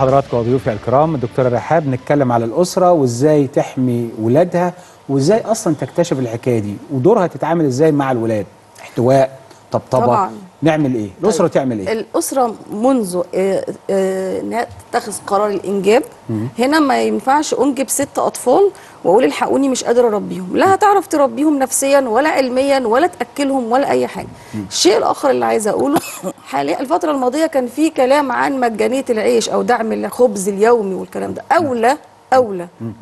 حضراتكم وضيوفي الكرام، دكتورة رحاب، نتكلم على الأسرة وإزاي تحمي ولادها وإزاي أصلا تكتشف الحكاية دي ودورها تتعامل إزاي مع الولاد، احتواء، طبطبة، نعمل إيه؟ الأسرة تعمل إيه؟ الأسرة منذ إنها تتخذ قرار الإنجاب، هنا ما ينفعش أنجب 6 أطفال وأقول الحقوني مش قادرة أربيهم، لا هتعرف تربيهم نفسيا ولا علميا ولا تأكلهم ولا أي حاجة. الشيء الآخر اللي عايزة أقوله، حاليا الفترة الماضية كان في كلام عن مجانية العيش أو دعم الخبز اليومي والكلام ده، أولى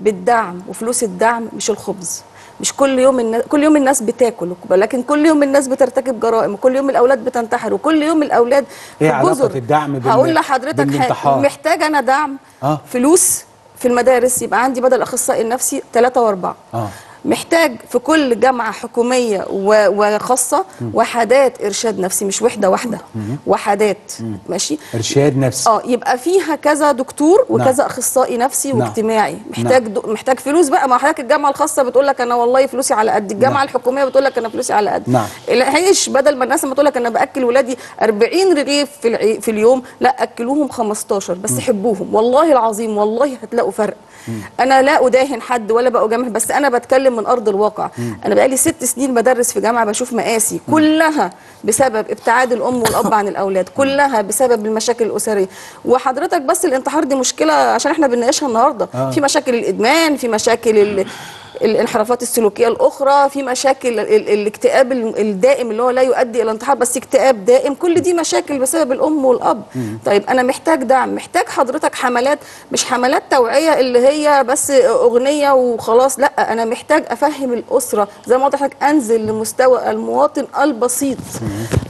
بالدعم وفلوس الدعم مش الخبز. مش كل يوم الناس بتاكل، لكن كل يوم الناس بترتكب جرائم، وكل يوم الاولاد بتنتحر، وكل يوم الاولاد في جزر. هقول لحضرتك محتاج انا دعم فلوس في المدارس، يبقى عندي بدل اخصائي النفسي 3 و4. محتاج في كل جامعه حكوميه وخاصه وحدات ارشاد نفسي، مش وحده واحده، وحدات ماشي ارشاد نفسي، يبقى فيها كذا دكتور وكذا اخصائي نفسي واجتماعي. محتاج فلوس بقى، ما حضرتك الجامعه الخاصه بتقول لك انا والله فلوسي على قد، الجامعه الحكوميه بتقول لك انا فلوسي على قد. العيش بدل ما الناس ما تقول لك انا باكل ولادي 40 رغيف في اليوم، لا اكلوهم 15 بس، حبوهم والله العظيم، والله هتلاقوا فرق. انا لا اداهن حد ولا بأجامل، بس انا بتكلم من أرض الواقع. أنا بقالي 6 سنين بدرس في جامعة، بشوف مقاسي كلها بسبب ابتعاد الأم والأب عن الأولاد، كلها بسبب المشاكل الأسرية. وحضرتك بس الانتحار دي مشكلة عشان احنا بنناقشها النهاردة، في مشاكل الإدمان، في مشاكل الانحرافات السلوكية الأخرى، في مشاكل الاكتئاب الدائم اللي هو لا يؤدي إلى انتحار بس اكتئاب دائم، كل دي مشاكل بسبب الأم والأب. طيب أنا محتاج دعم، محتاج حضرتك حملات، مش حملات توعية اللي هي بس أغنية وخلاص، لا أنا محتاج أفهم الأسرة زي ما قلت لحضرتك، أنزل لمستوى المواطن البسيط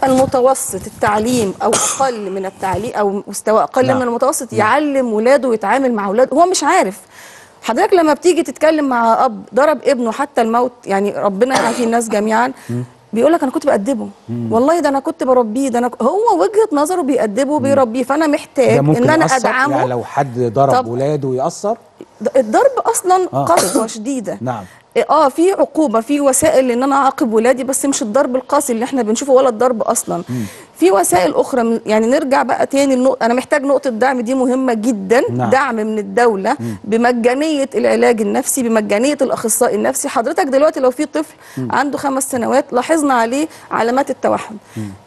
المتوسط التعليم أو أقل من التعليم أو مستوى أقل من المتوسط، يعلم ولاده ويتعامل مع ولاده هو مش عارف. حضرتك لما بتيجي تتكلم مع اب ضرب ابنه حتى الموت، يعني ربنا يعافي الناس جميعا، بيقول لك انا كنت بأدبه، والله ده انا كنت بربيه، ده انا هو وجهه نظره بيأدبه وبيربيه، فانا محتاج ان انا ادعمه. يعني لو حد ضرب ولاده يأثر، الضرب اصلا قسوه شديده. نعم، في عقوبه، في وسائل ان انا اعاقب ولادي، بس مش الضرب القاسي اللي احنا بنشوفه ولا الضرب اصلا. في وسائل اخرى، يعني نرجع بقى تاني انا محتاج نقطه دعم دي مهمه جدا. دعم من الدوله بمجانيه العلاج النفسي، بمجانيه الاخصائي النفسي. حضرتك دلوقتي لو في طفل عنده 5 سنوات لاحظنا عليه علامات التوحد،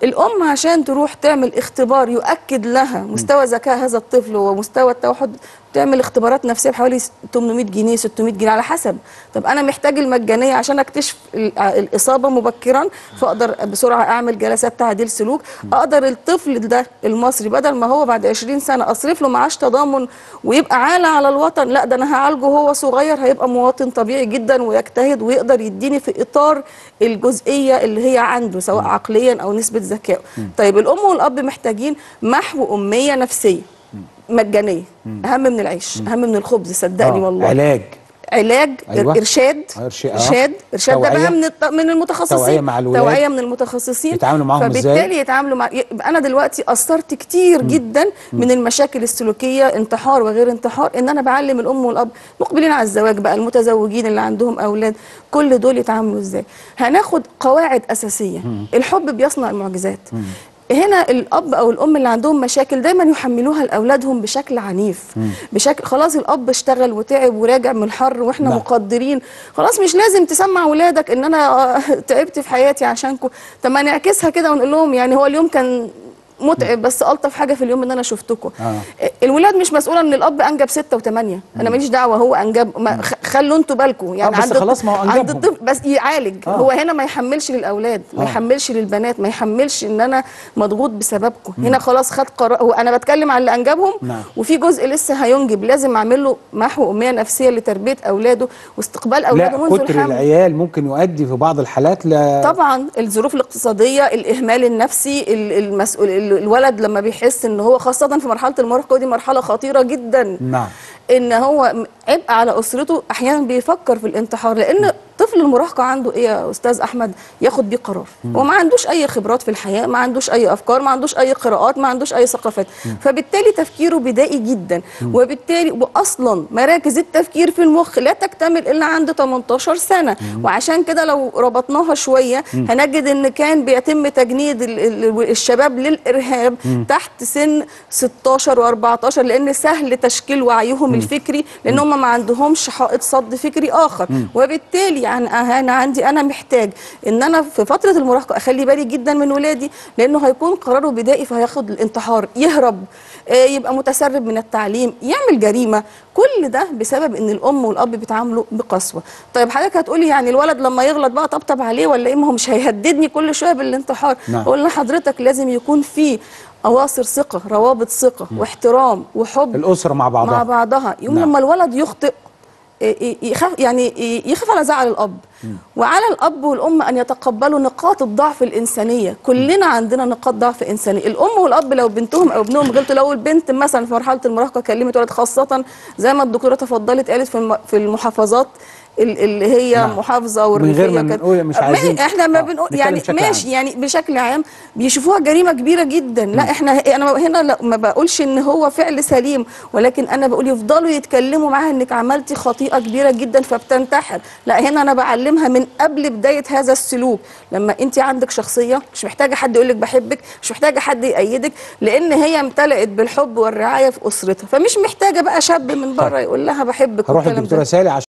الام عشان تروح تعمل اختبار يؤكد لها مستوى ذكاء هذا الطفل ومستوى التوحد، تعمل اختبارات نفسيه بحوالي 800 جنيه 600 جنيه على حسب. طب انا محتاج المجانيه عشان اكتشف الاصابه مبكرا، فاقدر بسرعه اعمل جلسات تعديل سلوك، اقدر الطفل ده المصري بدل ما هو بعد 20 سنه اصرف له معاش تضامن ويبقى عاله على الوطن، لا ده انا هعالجه هو صغير هيبقى مواطن طبيعي جدا ويجتهد ويقدر يديني في اطار الجزئيه اللي هي عنده سواء عقليا او نسبه ذكائه. طيب الام والاب محتاجين محو اميه نفسيه مجانيه، اهم من العيش، اهم من الخبز صدقني. والله علاج أيوة. ارشاد ده بقى من المتخصصين، توعيه من المتخصصين، يتعاملوا معاهم ازاي، فبالتالي يتعاملوا مع. انا دلوقتي اثرت كتير جدا من المشاكل السلوكيه، انتحار وغير انتحار، ان انا بعلم الام والاب. مقبلين على الزواج بقى، المتزوجين اللي عندهم اولاد، كل دول يتعاملوا ازاي. هناخد قواعد اساسيه. الحب بيصنع المعجزات. هنا الاب او الام اللي عندهم مشاكل دايما يحملوها لاولادهم بشكل عنيف، بشكل خلاص الاب اشتغل وتعب وراجع من الحر واحنا مقدرين، خلاص مش لازم تسمع ولادك ان انا تعبت في حياتي عشانكم. طب ما نعكسها كده ونقول لهم يعني هو اليوم كان متعب بس الطف حاجه في اليوم ان انا شفتكم. الولاد مش مسؤوله ان الاب انجب 6 و8، انا ماليش دعوه هو انجب، خلوا انتوا بالكم يعني. بس خلاص ما هو انجبهم بس يعالج. هو هنا ما يحملش للاولاد، ما يحملش للبنات، ما يحملش ان انا مضغوط بسببكم. هنا خلاص خد قرار. هو انا بتكلم على اللي انجبهم، وفي جزء لسه هينجب لازم اعمل له محو اميه نفسيه لتربيه اولاده واستقبال اولاده منذ الحمل. كتر العيال ممكن يؤدي في بعض الحالات طبعا الظروف الاقتصاديه، الاهمال النفسي، المسؤوليه. الولد لما بيحس ان هو، خاصه في مرحله المراهقه، ودي مرحله خطيره جدا، ان هو عبء على اسرته، احيانا بيفكر في الانتحار لان طفل المراهقه عنده ايه يا استاذ احمد ياخد بيه قرار؟ هو ما عندوش اي خبرات في الحياه، ما عندوش اي افكار، ما عندوش اي قراءات، ما عندوش اي ثقافات، فبالتالي تفكيره بدائي جدا، وبالتالي واصلا مراكز التفكير في المخ لا تكتمل الا عند 18 سنه، وعشان كده لو ربطناها شويه هنجد ان كان بيتم تجنيد الشباب للارهاب تحت سن 16 و14 لان سهل تشكيل وعيهم الفكري لان هم ما عندهمش حائط صد فكري اخر، وبالتالي يعني انا عندي محتاج ان انا في فتره المراهقه اخلي بالي جدا من ولادي لانه هيكون قراره بدائي فهياخد الانتحار، يهرب، يبقى متسرب من التعليم، يعمل جريمه، كل ده بسبب ان الام والاب بيتعاملوا بقسوه. طيب حضرتك هتقولي يعني الولد لما يغلط بقى طبطب عليه ولا ايه؟ ما هو مش هيهددني كل شويه بالانتحار. اقول لحضرتك لازم يكون في أواصر ثقة، روابط ثقة واحترام وحب الأسرة مع بعضها يوم لما الولد يخطئ يخاف، يعني يخاف على زعل الأب، وعلى الأب والأم أن يتقبلوا نقاط الضعف الإنسانية. كلنا عندنا نقاط ضعف إنسانية. الأم والأب لو بنتهم أو ابنهم غلطوا، لو البنت مثلا في مرحلة المراهقة كلمت ولد، خاصة زي ما الدكتورة تفضلت قالت في المحافظات اللي هي محافظه والريفيه من غير ما نقول مش عايزين احنا ما بنقول يعني ماشي يعني بشكل عام بيشوفوها جريمه كبيره جدا. لا احنا هنا ما بقولش ان هو فعل سليم، ولكن انا بقول يفضلوا يتكلموا معاها انك عملتي خطيئه كبيره جدا فبتنتحر. لا هنا انا بعلمها من قبل بدايه هذا السلوك. لما انت عندك شخصيه مش محتاجه حد يقول لك بحبك، مش محتاجه حد يأيدك، لان هي امتلأت بالحب والرعايه في اسرتها، فمش محتاجه بقى شاب من بره يقول لها بحبك. هروح للدكتوره سالي